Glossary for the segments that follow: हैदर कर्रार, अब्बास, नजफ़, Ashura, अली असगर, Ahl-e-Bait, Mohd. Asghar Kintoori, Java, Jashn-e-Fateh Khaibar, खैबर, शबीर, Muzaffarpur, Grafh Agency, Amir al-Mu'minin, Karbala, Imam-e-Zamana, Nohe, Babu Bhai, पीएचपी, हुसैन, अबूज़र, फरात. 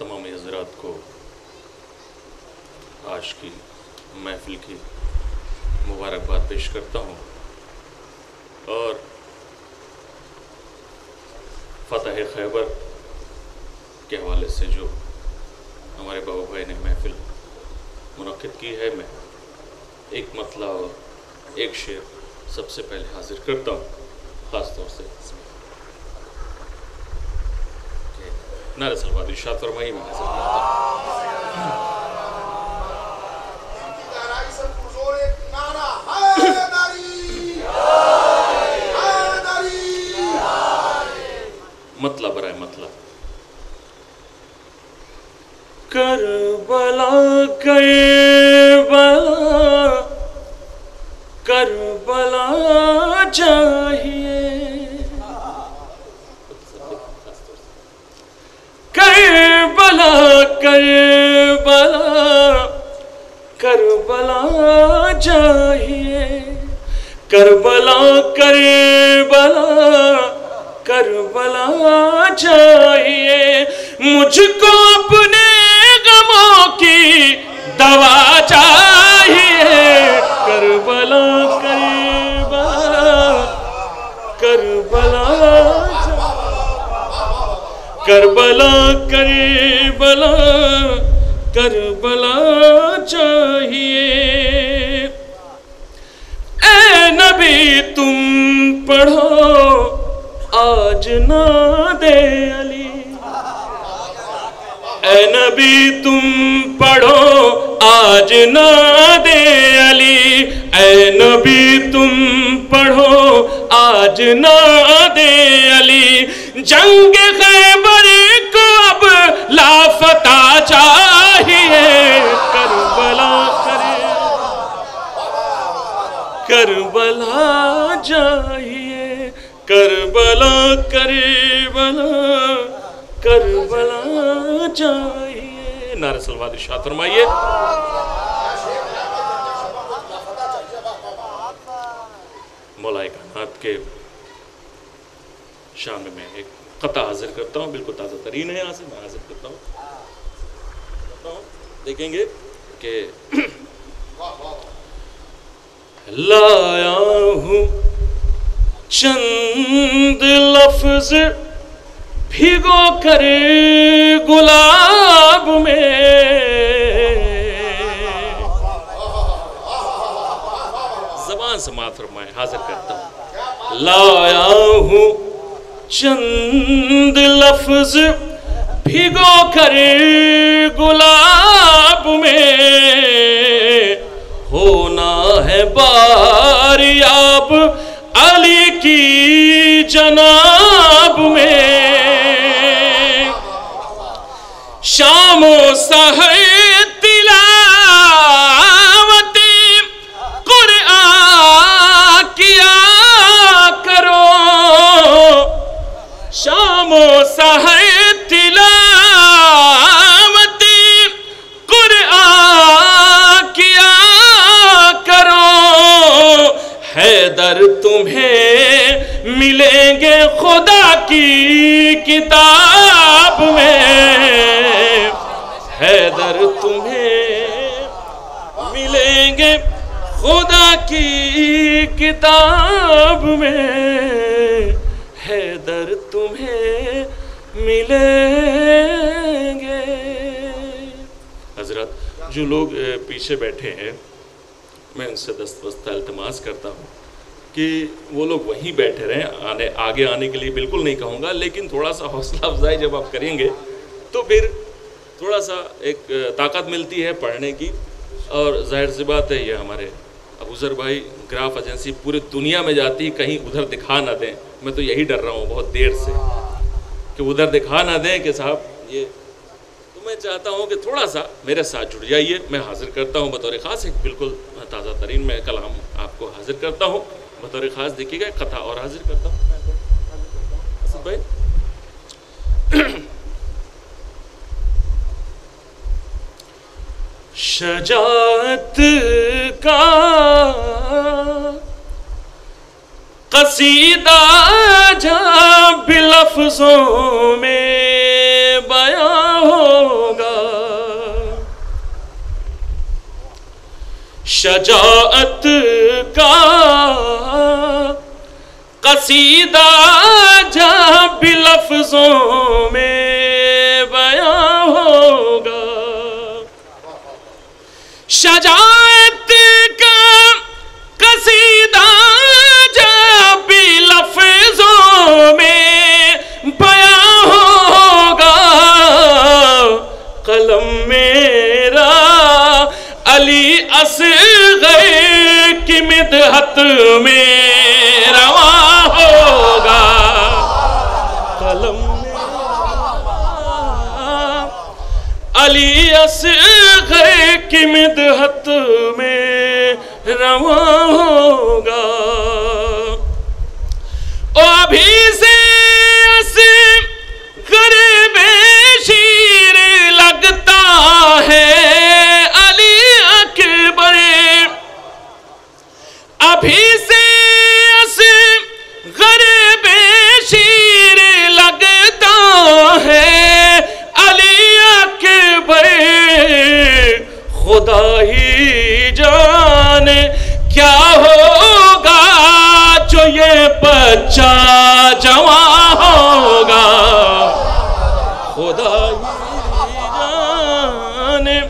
तमाम हज़रात को आज की महफ़िल की मुबारकबाद पेश करता हूँ और फतह खैबर के हवाले से जो हमारे बाबू भाई ने महफ़िल मुनक़्क़िद की है, मैं एक मतला और एक शेर सबसे पहले हाजिर करता हूँ, ख़ास तौर से नारे सलवाद इरशाद फरमाइए। मैं हाजिर करता हूँ मतलब बराए मतलब। करबला खैबर करबला चाहिए, करबला करबला करबला चाहिए, करबला करबला करबला चाहिए, मुझको अपने गमों की दवा चाहिए, करबला करबला करबला करबला करबला करबला चाहिए। ए नबी तुम पढ़ो आज ना दे अली, ए नबी तुम पढ़ो आज ना दे अली, ए नबी तुम पढ़ो आज ना दे अली, जंग खैबर को अब लाफता चाहिए, करबला करे करबला चाहिए, करबला करबला करबला चाहिए। नारे सलवात इरशाद फरमाइए। मौलाए कायनात के शाम में मैं एक कता हाजिर करता हूँ, बिल्कुल ताज़ा तरीन है, यहाँ से मैं हाजिर करता हूँ। देखेंगे कि लाया हूँ चंद लफ्ज भिगो कर गुलाब में, जबान से माफ फरमाएं, हाजिर करता हूँ। लाया हूँ चंद लफ्ज भिगो कर गुलाब में, होना है बारियाब अली की जनाब में, शामो सहर तिलावत कुरान किया करो, शामो सहर तिलावत कुरान किया करो, हैदर तुम्हें मिलेंगे खुदा की किताब में, हैदर तुम्हें मिलेंगे खुदा की किताब में, हैदर तुम्हें मिलेंगे। हजरत जो लोग पीछे बैठे हैं, मैं उनसे दस्तबस्ता इल्तमास करता हूँ कि वो लोग वहीं बैठे रहें, आगे आने के लिए बिल्कुल नहीं कहूँगा, लेकिन थोड़ा सा हौसला अफजाई जब आप करेंगे तो फिर थोड़ा सा एक ताकत मिलती है पढ़ने की। और जाहिर सी बात है, ये हमारे अबूज़र भाई ग्राफ एजेंसी पूरी दुनिया में जाती है, कहीं उधर दिखा ना दें, मैं तो यही डर रहा हूँ बहुत देर से कि उधर दिखा ना दें कि साहब ये, मैं चाहता हूं कि थोड़ा सा मेरे साथ जुड़ जाइए। मैं हाजिर करता हूं बतौर ख़ास एक बिल्कुल ताज़ा तरीन मैं कलाम आपको हाजिर करता हूं बतौर ख़ास, देखिएगा कथा और हाजिर करता हूं भाई। शजाअत का कसीदा जा बिलफ्ज़ों में बयां हो, शजाअत का कसीदा जहाँ भी लफ्जों में बयां होगा। शजाअत का कसीदा जहाँ भी लफ्जों में बयां होगा। कलम मेरा अली असगर की मिदहत में रवा होगा। कलम अली असगर की मिदहत में रवा होगा। ओ अभी से असगर बेशीर लगता है अभी से गरीबशीर लगता है अली अकबर। खुदा ही जाने क्या होगा जो ये बच्चा जवां होगा। खुदा ही जाने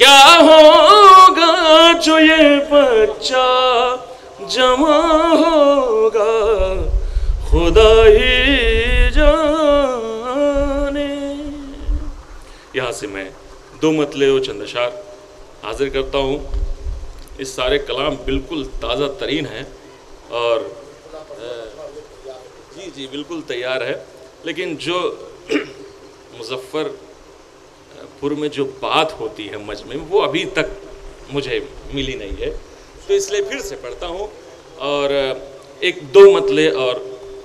क्या होगा जो ये बच्चा जमा होगा। खुदा ही जाने। यहाँ से मैं दो मतले और चंद अशार हाजिर करता हूँ। इस सारे कलाम बिल्कुल ताज़ा तरीन है और जी जी बिल्कुल तैयार है। लेकिन जो मुजफ्फरपुर में जो बात होती है मजमे में वो अभी तक मुझे मिली नहीं है, तो इसलिए फिर से पढ़ता हूँ और एक दो मतले और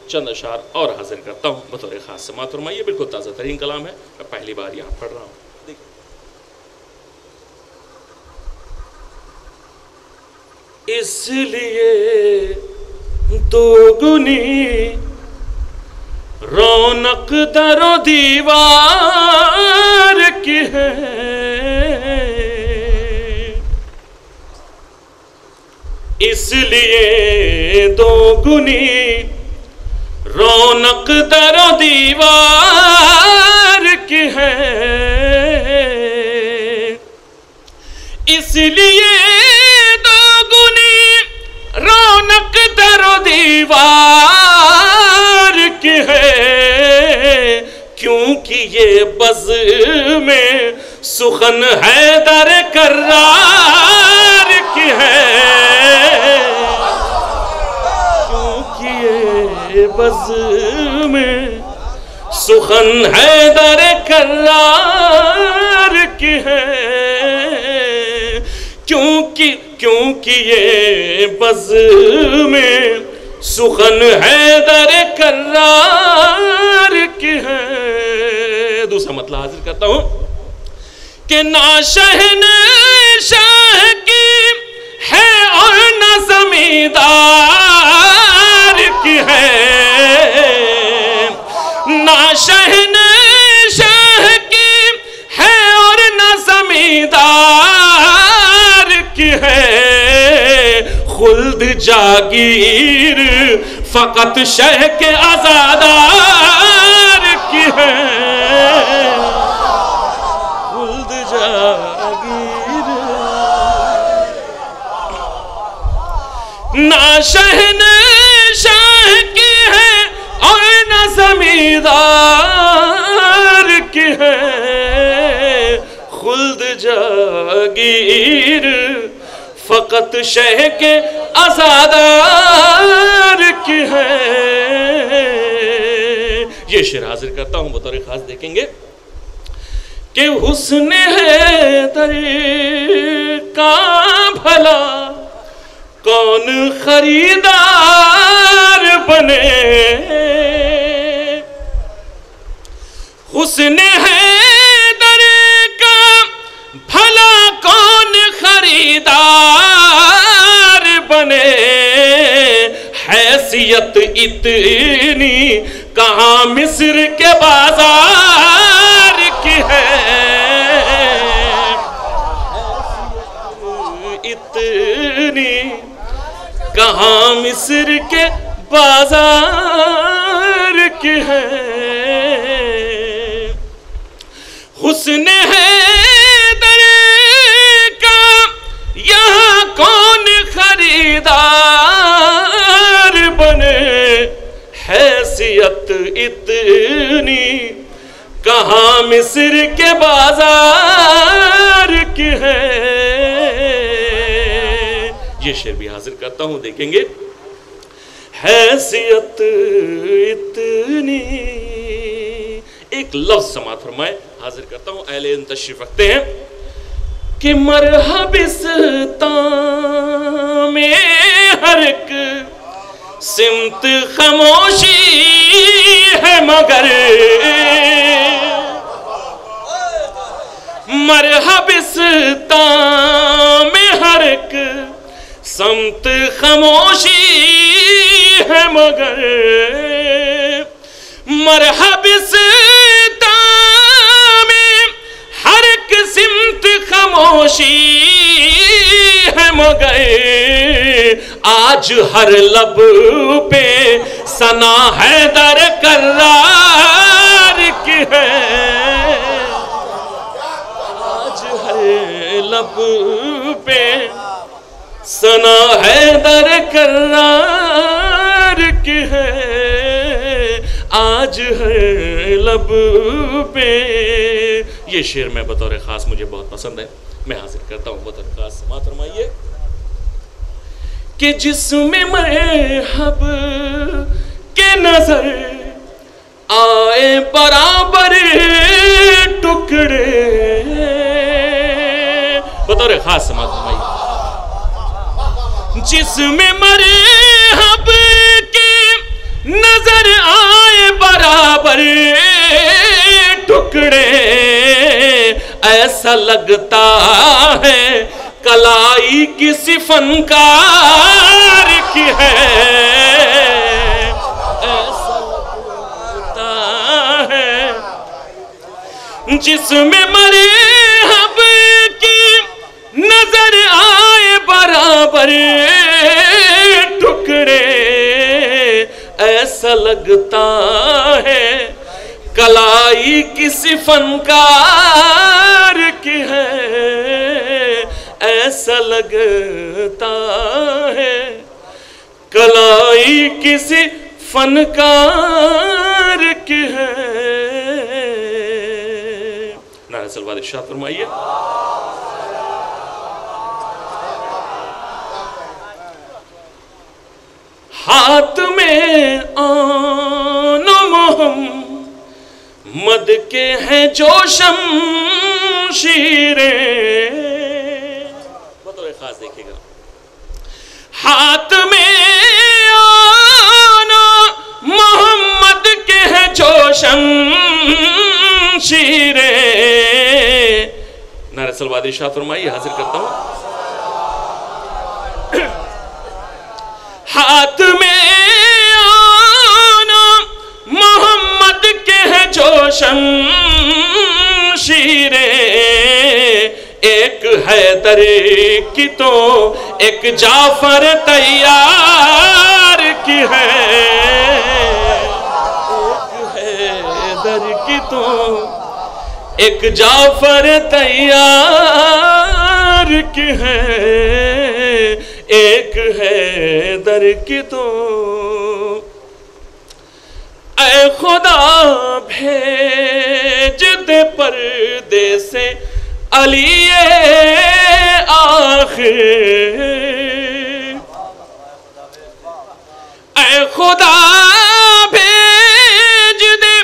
चंद अशार और हाजिर करता हूँ बतौर खास समाअत फरमाइए। बिल्कुल ताज़ा तरीन कलाम है, मैं पहली बार यहाँ पढ़ रहा हूँ। देखिए, इसलिए दोगुनी रौनक दरो दीवार की है। इसलिए दोगुनी रौनक दरो दीवार की है। इसलिए दोगुनी रौनक दरो दीवार की है। क्योंकि ये बज़ में सुखन हैदर कर्रार की है। क्योंकि ये बज़ में सुखन हैदर कर्रार की है। क्योंकि क्योंकि ये बज़ में सुखन हैदर कर्रार की है। दूसरा मतलब हाजिर करता हूँ कि ना शहन शाह की है और ना जमींदार की है। ना शहन शाह की है और ना जमींदार की है। खुल्द जागीर फकत शह के आजादार की है। ना शहन शाह की है और ना जमींदार की है। खुल्द जागीर फकत शह के आजादार की है। ये शेर हाजिर करता हूँ बतौर खास। देखेंगे कि हुस्न हैदर का भला कौन खरीदार बने। हुस्न हैदर का भला कौन खरीदार बने। हैसियत इतनी कहाँ मिस्र के बाजार की है। कहाँ मिस्र के बाजार के हैं, हुस्न है दर का यहाँ कौन खरीदार बने, हैसियत इतनी कहाँ मिस्र के बाजार के हैं। ये शेर भी हाजिर करता हूँ, देखेंगे। हैसियत इतनी, एक लफ्ज समात फरमाए, हाजिर करता हूँ, अहले तशरीफ रखते हैं कि मरहबिस्तां में हर एक सिमत खामोशी है मगर, मरहबिस्तां में हर एक समत खामोशी है मगर, मरहबिस्तां में हर एक सिमत खामोशी है मगर, आज हर लब पे सना है दर करार की है, आज हर लब पे सना है दर करार की है, आज है लब पे। ये शेर मैं बतौर खास, मुझे बहुत पसंद है, मैं हाजिर करता हूँ बतौर खास। समाअत फरमाइए कि जिसमें मरहब के नजर आए बराबर टुकड़े, बतौर खास समाअत फरमाइए, जिसमें मरहब के नजर आए बराबर टुकड़े, ऐसा लगता है कलाई किसी फनकार की है, ऐसा लगता है, जिसमें मरहब की नजर आए बराबर टुकड़े, ऐसा लगता है कलाई किसी फनकार की है, ऐसा लगता है कलाई किसी फनकार की है। नारा सलवात इरशाद फरमाइए। हाथ में आनो मोहम्मद के हैं जो शमशीरे, बतौर खास देखिएगा, हाथ में आनो मोहम्मद के हैं जो शमशीरे। नारा सलवात इरशाद फरमाइए, हाजिर करता हूँ। हाथ में आना मोहम्मद के हैं जो शमशीरे, एक हैदर की तो एक जाफर तैयार की है, एक हैदर की तो एक जाफर तैयार की है, एक है दर की तो ऐ खुदा भेज दे परदेस अली आखिर, ऐ खुदा भेज दे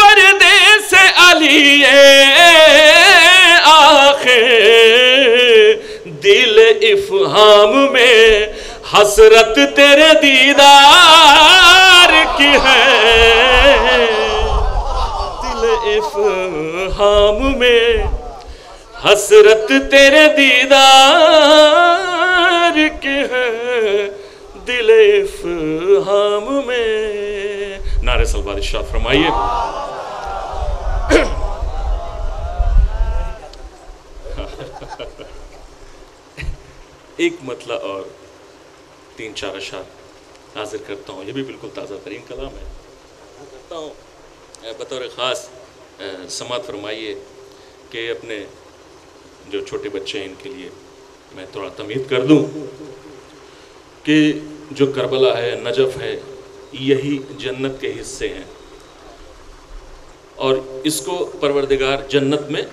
परदेस अली आखिर, दिल इफ़हाम में हसरत तेरे दीदार की है, दिल इफ़हाम में हसरत तेरे दीदार की है, दिल इफ़हाम में। नारे सलवात इरशाद फरमाइए। एक मतला और तीन चार अशार हाजिर करता हूँ। ये भी बिल्कुल ताज़ा तरीन कलाम है, करता हूँ बतौर ख़ास समात फरमाइए कि अपने जो छोटे बच्चे हैं इनके लिए मैं थोड़ा तमीद कर दूँ कि जो करबला है, नजफ़ है, यही जन्नत के हिस्से हैं और इसको परवरदिगार जन्नत में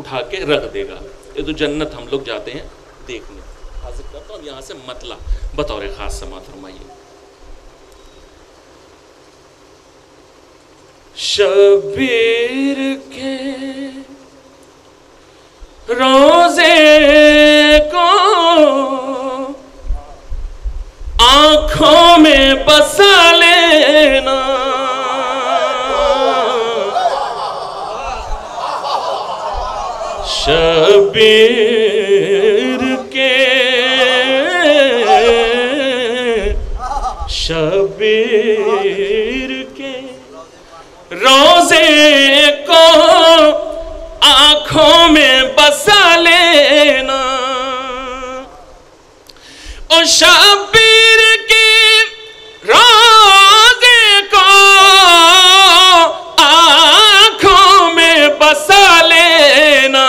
उठा के रख देगा। ये तो जन्नत हम लोग जाते हैं देखने, हासिल करता हूँ यहाँ से मतला बतौर ख़ास समात फरमाइए। शबीर के रोज़े को आँखों में बसा लेना, शबीर के रोज़े को आँखों में बसा लेना, ओ शबीर के रोज़े को आँखों में बसा लेना,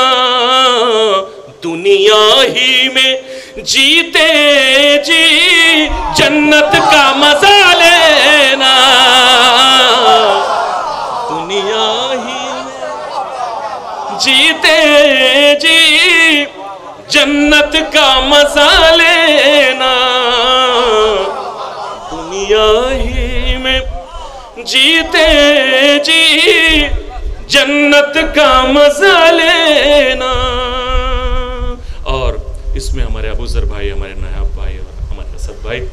दुनिया ही में जीते जी जन्नत का मजा लेना, दुनिया ही जीते जी जन्नत का मजा लेना, दुनिया ही में जीते जी जन्नत का मजा लेना। और इसमें हमारे अबूजर भाई, हमारे नायाब भाई और हमारे असद भाई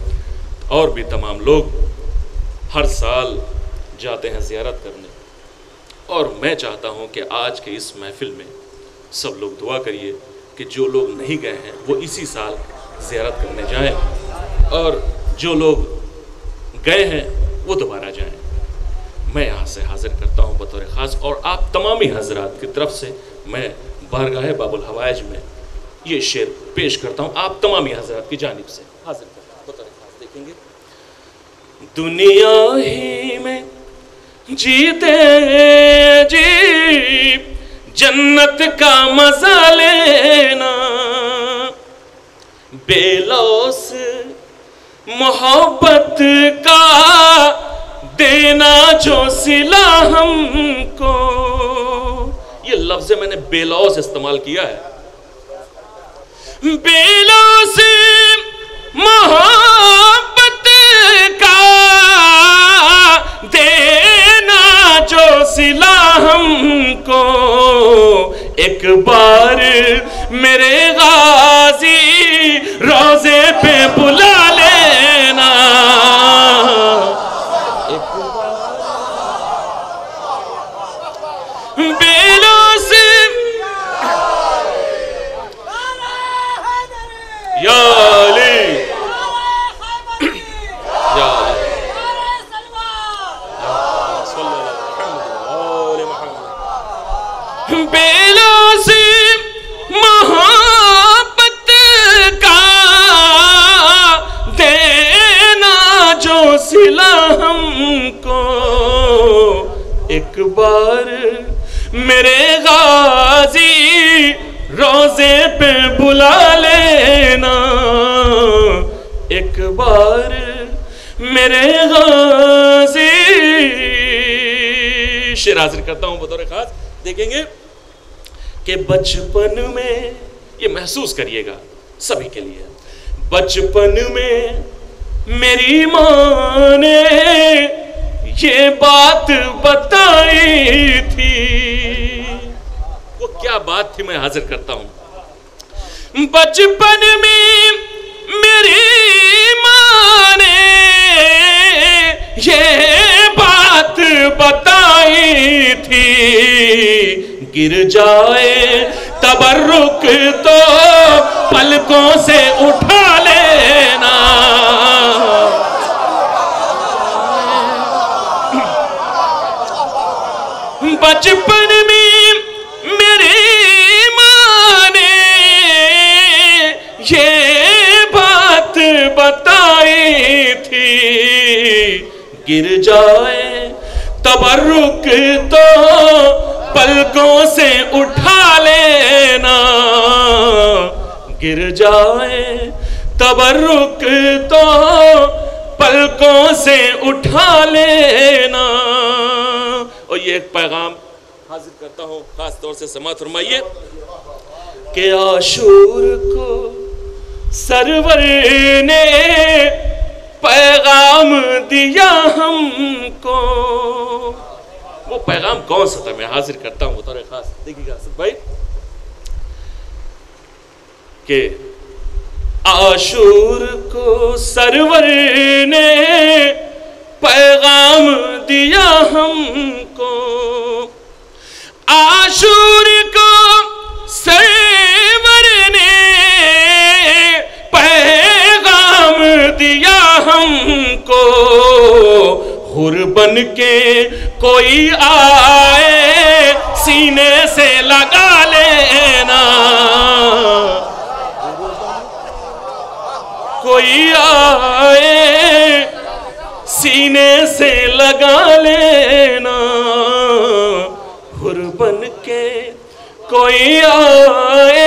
और भी तमाम लोग हर साल जाते हैं ज़ियारत करने, और मैं चाहता हूं कि आज के इस महफ़िल में सब लोग दुआ करिए कि जो लोग नहीं गए हैं वो इसी साल ज़ियारत करने जाएं और जो लोग गए हैं वो दोबारा जाएं। मैं यहाँ से हाज़िर करता हूं बतौर ख़ास और आप तमामी हजरात की तरफ से मैं बारगाह बाबुल हवाइज में ये शेर पेश करता हूँ, आप तमामी हजरात की जानिब से हाजिर करता हूँ बतौर ख़ास देखेंगे। दुनिया ही में जीते जी जन्नत का मजा लेना, बेलौस मोहब्बत का देना जो सिला हमको, ये लफ्ज मैंने बेलौस इस्तेमाल किया है, बेलौस मोहब्बत का देना जो सिला हमको, एक बार मेरे गाजी रोजे पे बुला लेना, एक बार मेरे गाजी रोजे पे बुला लेना, एक बार मेरे गाजी। शेर हाजिर करता हूँ बतौर खास देखेंगे कि बचपन में, ये महसूस करिएगा सभी के लिए, बचपन में मेरी माँ ने ये बात बताई थी, वो क्या बात थी मैं हाजिर करता हूं। बचपन में मेरी माँ ने ये बात बताई थी, गिर जाए तबर्रुक तो पलकों से उठा लेना, बचपन में मेरी माँ ने ये बात बता थी गिर जाए तबर्रुक तो पलकों से उठा लेना, गिर जाए तबर्रुक तो पलकों से उठा लेना। और ये एक पैगाम हाजिर करता हूँ खास तौर से समाअत फरमाइए कि आशूर को सरवर ने पैगाम दिया हमको। वो पैगाम कौन सा था मैं हाजिर करता हूँ बतौर खास, देखिएगा सब भाई के आशूर को सरवर ने पैगाम दिया हमको, आशूर को सरवर ने पैगाम दिया हमको, हुर बन के कोई आए सीने से लगा लेना, कोई आए सीने से लगा लेना, हुर बन के कोई आए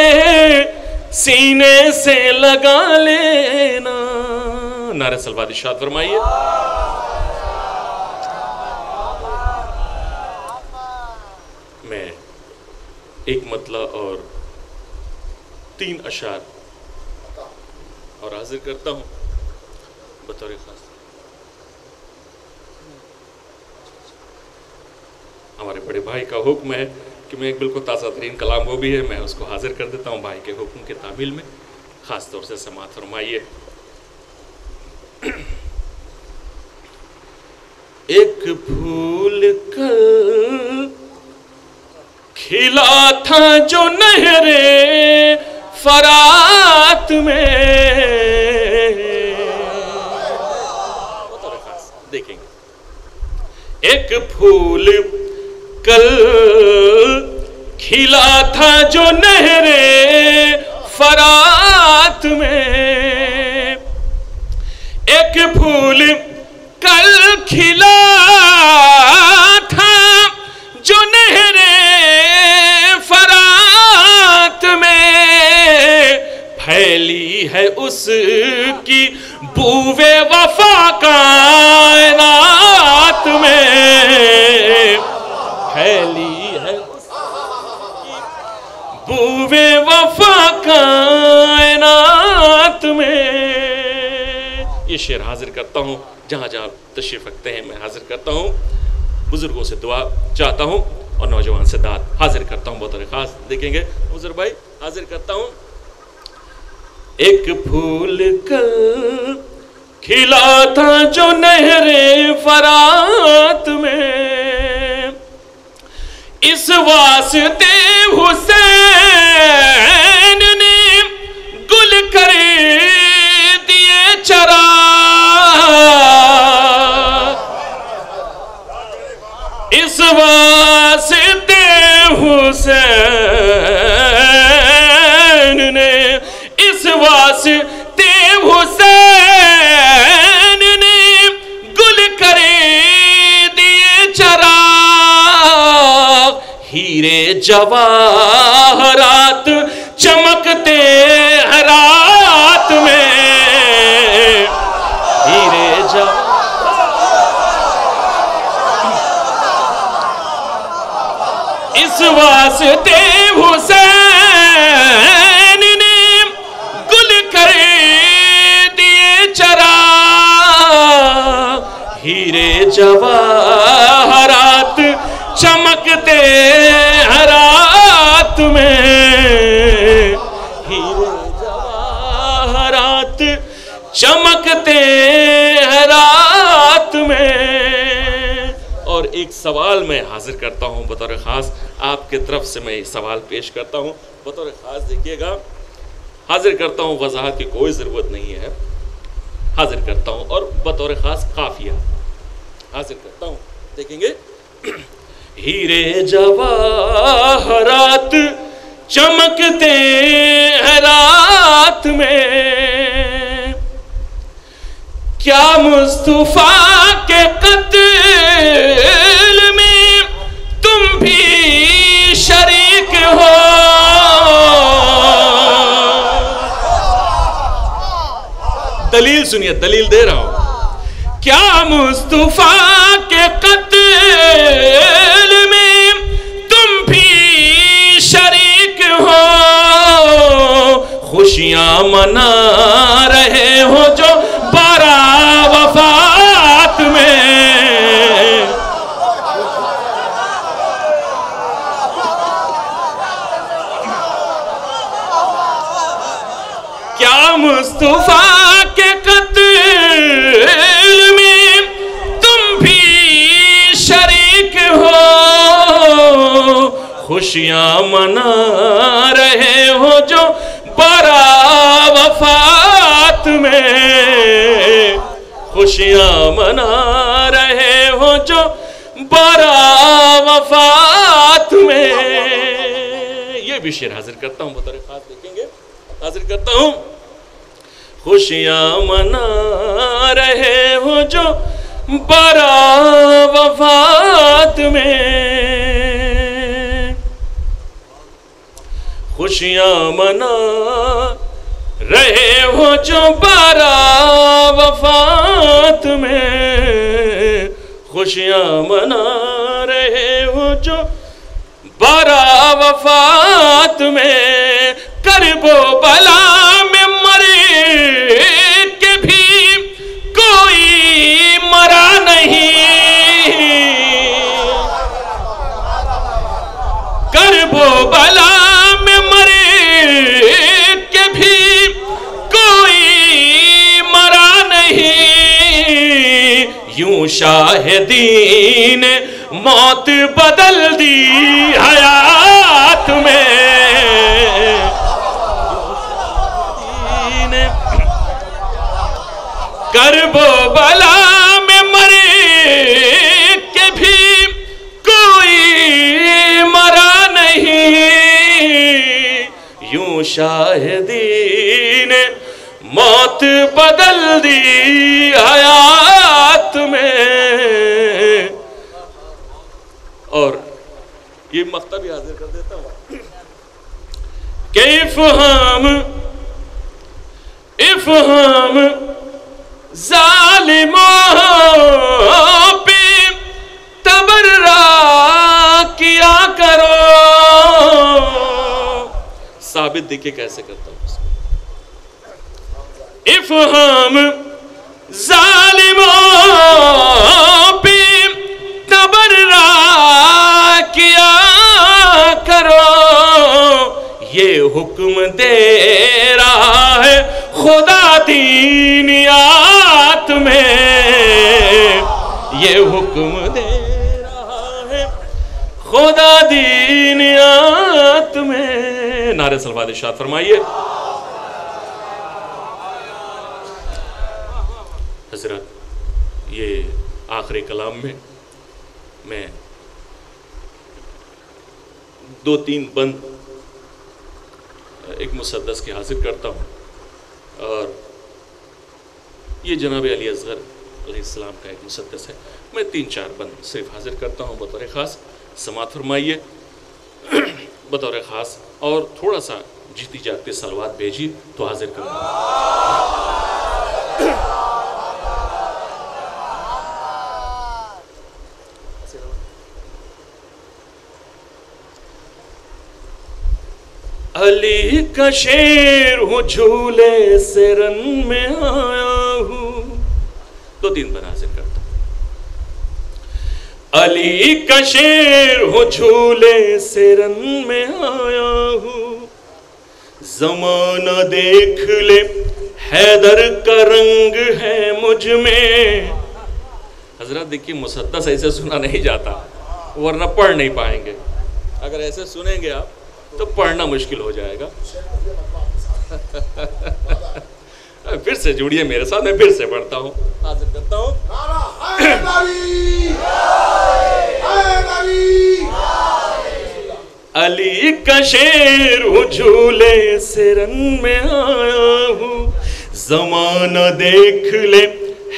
सीने से लगा लेना। नारे सलवात इरशाद फरमाइए। मैं एक मतला और तीन अशार और हाजिर करता हूँ बतौर खास। हमारे बड़े भाई का हुक्म है कि मैं एक बिल्कुल ताज़ा तरीन कलाम वो भी है, मैं उसको हाजिर कर देता हूँ भाई के हुक्म के तामील में, ख़ास तौर से समाअत फरमाइए। एक फूल कल खिला था जो नहरे फरात में, देखेंगे एक फूल कल खिला था जो नहरे फरात में, एक फूल कल खिला था जो नहरे फरात में, फैली है उसकी बूवे वफा कायनात में, फैली है बूवे वफा कायनात में। ये शेर हाजिर करता हूँ, जहाँ जहाँ तशरीफ रखते हैं मैं हाजिर करता हूँ, बुजुर्गों से दुआ चाहता हूँ और नौजवान से दाद हाजिर करता हूँ बहुत खास। देखेंगे बुजुर्ग भाई हाजिर करता हूँ। एक फूल कल खिला था जो नहरे फरात में, इस वास्ते हुसैन ने गुल कर दिए चरा, इस वास्ते हुसैन ने, इस वास्ते हुसैन ने गुल कर दिए चरा, हीरे जवाहरात चमकते हैं रात में, हीरे जवाहरात, इस वास्ते हुसैन ने गुल कर दिए चरा, हीरे जवाहरात चमकते हरात में, हीरे जवाहरात चमकते हरात में। और एक सवाल मैं हाजिर करता हूँ बतौर ख़ास, आपके तरफ से मैं सवाल पेश करता हूँ बतौर ख़ास, देखिएगा हाजिर करता हूँ, वजाहत की कोई ज़रूरत नहीं है, हाजिर करता हूँ और बतौर ख़ास काफिया हाजिर करता हूँ। देखेंगे हीरे जवाहरात चमकते हैं रात में, क्या या मुस्तफा के कत्ल में तुम भी शरीक हो। दलील सुनिए, दलील दे रहा हूं। क्या मुस्तफा के कत्ल में तुम भी शरीक हो? खुशियां मना रहे हो जो बारा वफात में। क्या मुस्तफा के कत्ल में तुम भी शरीक हो? खुशियां मना रहे हो जो बारा वफात में। खुशियां मना रहे हो जो बारा वफात में। ये भी शेर हाजिर करता हूं, बतौर-ए-खास देखेंगे, हाजिर करता हूं। खुशियां मना रहे हो जो बारा वफात में। खुशियां मना रहे हो जो बारा वफात में। खुशियां मना रहे हो जो बारा वफात में। करबो बला में मरे के भी कोई मरा नहीं। करबो बला में मरे के भी कोई मरा नहीं। यूं शाहिदीन मौत बदल दी हयात में। करबो बला में मरे के भी कोई मरा नहीं। यूं शाहिदीन मौत बदल दी हयात में। और ये मकता भी हाजिर कर देता हूं। कैफ़हम इफ़हम ज़ालिमों पे तबर्रा किया करो। साबित देखिए कैसे करता हूं उसको। इफ़हाम ज़ालिमों पे तबर्रा किया करो। ये हुक्म दे रहा है खुदा दीनिया में। ये हुक्म दे रहा है खुदा दीनियात में। नारे सलवाद इरशाद फरमाइए। हजरत ये आखिरी कलाम में मैं दो तीन बंद एक मुसद्दस के हासिल करता हूँ। और ये जनाब अली असगर अलैहिस्सलाम का एक मुसद्दस है। मैं तीन चार बंद सिर्फ हाजिर करता हूँ बतौर ख़ास। समात फरमाइए बतौर ख़ास। और थोड़ा सा जीती जागती सलवात भेजी तो हाजिर करूँगा। अली का शेर हूँ झूले से रन में आया हूँ। दो तीन बार हाजिर करता हूँ। अली का शेर हूँ झूले से रन में आया हूँ। जमाना देख ले हैदर का रंग है मुझ में। हजरत देखिए मुसद्दस ऐसे सुना नहीं जाता, वरना पढ़ नहीं पाएंगे। अगर ऐसे सुनेंगे आप तो पढ़ना मुश्किल हो जाएगा। फिर से जुड़िए मेरे साथ, मैं फिर से पढ़ता हूँ, हाजिर करता हूँ। अली का शेर हूँ झूले से रन में आया हूँ। जमाना देख ले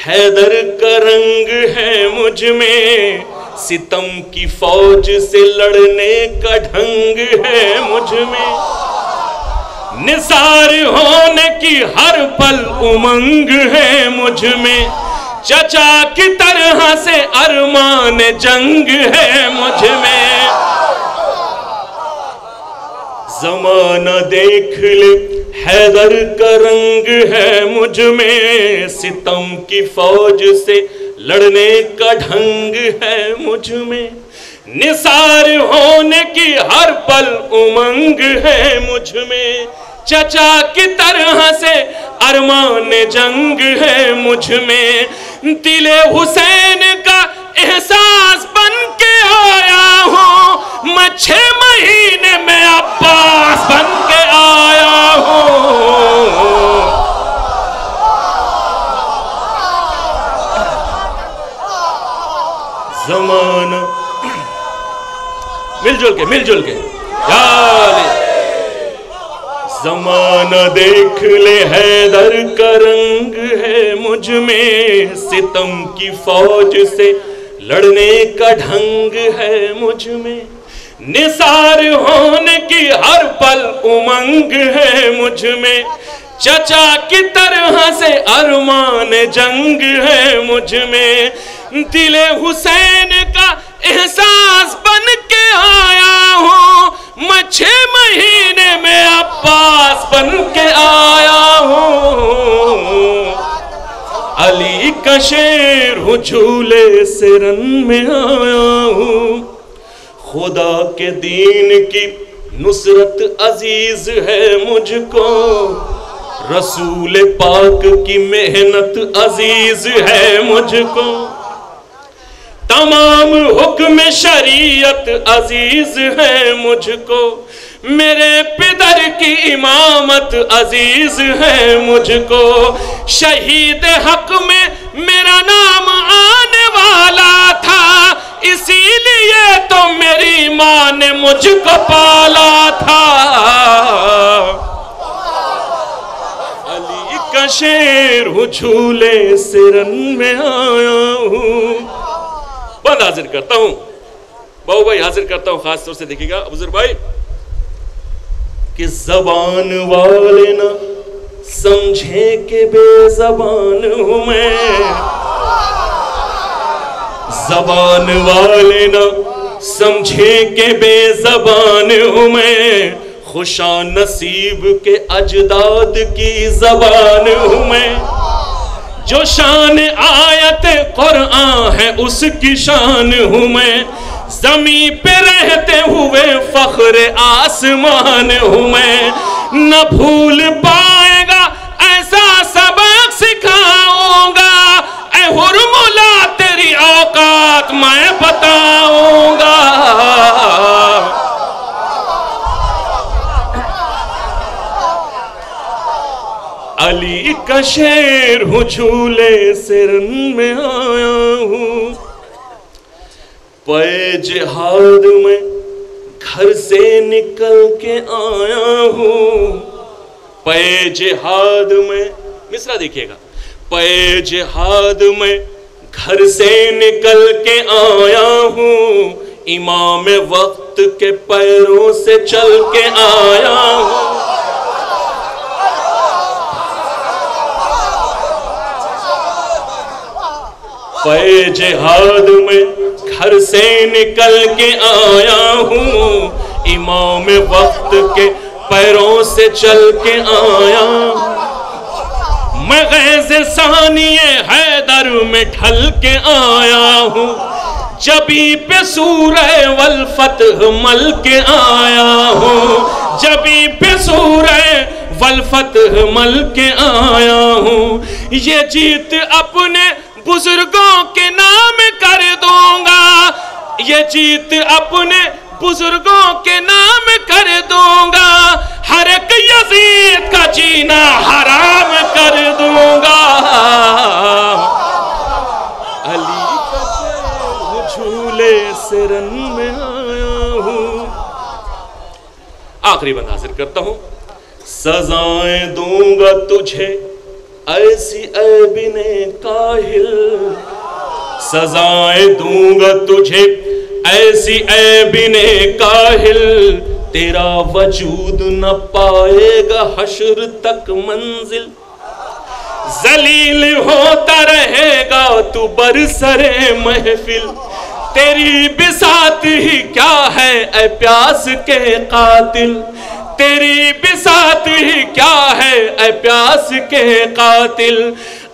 हैदर का रंग है मुझ में, सितम की फौज से लड़ने का ढंग है मुझ में, निसार होने की हर पल उमंग है मुझ में, चचा की तरह से अरमान जंग है मुझ में। जमाना देख ले हैदर का रंग है मुझ में, सितम की फौज से लड़ने का ढंग है मुझ में, निसार होने की हर पल उमंग है मुझ में, चचा की तरह से अरमान जंग है मुझ में, दिले हुसैन का एहसास बन के आया हूँ मैं, 6 महीने में अब्बास बन के आया हूँ। जमाना मिलजुल के जमाना देख ले हैदर का रंग है मुझ में, सितम की फौज से लड़ने का ढंग है मुझ में, निसार होने की हर पल उमंग है मुझ में, चचा की तरह से अरमान जंग है मुझ में, दिले हुसैन का एहसास बन के आया हूँ मैं, 6 महीने में अब्बास बन के आया हूँ। अली का शेर हूँ झूले से रन में आया हूँ, खुदा के दीन की नुसरत अजीज है मुझको, रसूल पाक की मेहनत अजीज है मुझको, तमाम हुक्म शरीयत अजीज है मुझको, मेरे पिदर की इमामत अजीज है मुझको, शहीद हक में मेरा नाम आने वाला था, इसीलिए तो मेरी माँ ने मुझको पाला था। अली का शेर हूँ झूले से रन में आया हूँ। हाजिर करता हूं बाबू भाई, हाजिर करता हूं खास तौर से, देखिएगा अबूजर भाई कि जबान वाले ना समझे के बेजबान हूं मैं, जबान वाले ना समझे के बेजबान हूं मैं, खुशा नसीब के अजदाद की जबान हूं मैं, जो शान आयत कुरान है उसकी शान हूँ मैं, जमीन पे रहते हुए फख्र आसमान हूँ मैं, न भूल पाएगा ऐसा सबक सिखाऊंगा, ऐ हुर्मुला तेरी औकात मैं बताऊंगा। अली का शेर हूँ झूले से रन में आया हूँ, पे जिहाद में घर से निकल के आया हूँ, पे जिहाद में मिसरा देखिएगा, पे जिहाद में घर से निकल के आया हूँ, इमाम वक्त के पैरों से चल के आया हूँ। पे जिहाद में घर से निकल के आया हूँ, इमाम वक्त के पैरों से चल के आया, मैं गैज़ सानिए हैदर में ढल के आया हूँ, जबी पे सूरह वल फतह मल के आया हूँ, जबी पे सूरह वल फतह मल के आया हूँ, ये जीत अपने बुजुर्गों के नाम कर दूंगा, ये जीत अपने बुजुर्गों के नाम कर दूंगा, हर एक यजीद का जीना हराम कर दूंगा। अली का झूले से रन में आया हूँ। आखिरी बंद हाजिर करता हूँ, सजाएं दूंगा तुझे ऐसी ऐबिने काहिल सजाएं दूंगा तुझे, ऐसी ऐबिने काहिल तेरा वजूद न पाएगा हश्र तक मंजिल। जलील होता रहेगा तू बरसरे महफिल, तेरी बिसात ही क्या है ऐ प्यास के कातिल, तेरी बिसात ही क्या है ऐ प्यास के कातिल।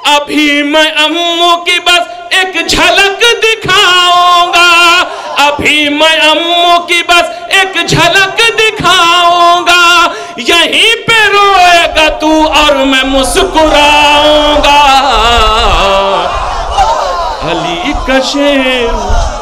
अभी मैं अम्मू की बस एक झलक दिखाऊंगा, अभी मैं अम्मू की बस एक झलक दिखाऊंगा, यहीं पे रोएगा तू और मैं मुस्कुराऊंगा। अली का शेर